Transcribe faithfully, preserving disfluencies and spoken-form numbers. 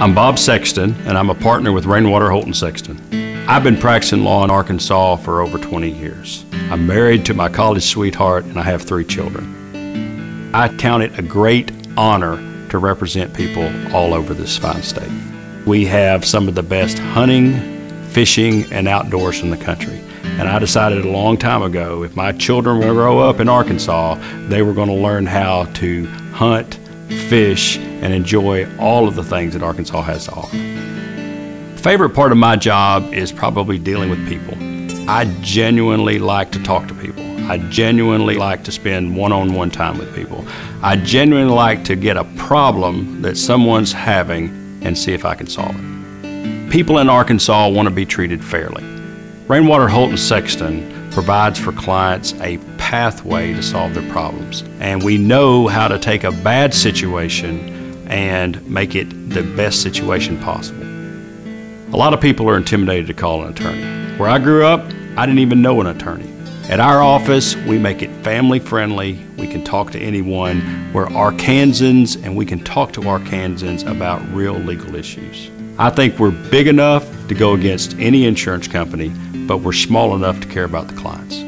I'm Bob Sexton, and I'm a partner with Rainwater, Holt and Sexton. I've been practicing law in Arkansas for over twenty years. I'm married to my college sweetheart, and I have three children. I count it a great honor to represent people all over this fine state. We have some of the best hunting, fishing, and outdoors in the country. And I decided a long time ago, if my children were to grow up in Arkansas, they were going to learn how to hunt, fish, and enjoy all of the things that Arkansas has to offer. Favorite part of my job is probably dealing with people. I genuinely like to talk to people. I genuinely like to spend one-on-one time with people. I genuinely like to get a problem that someone's having and see if I can solve it. People in Arkansas want to be treated fairly. Rainwater, Holt and Sexton provides for clients a pathway to solve their problems. And we know how to take a bad situation and make it the best situation possible. A lot of people are intimidated to call an attorney. Where I grew up, I didn't even know an attorney. At our office, we make it family friendly. We can talk to anyone. We're Arkansans, and we can talk to Arkansans about real legal issues. I think we're big enough to go against any insurance company, but we're small enough to care about the clients.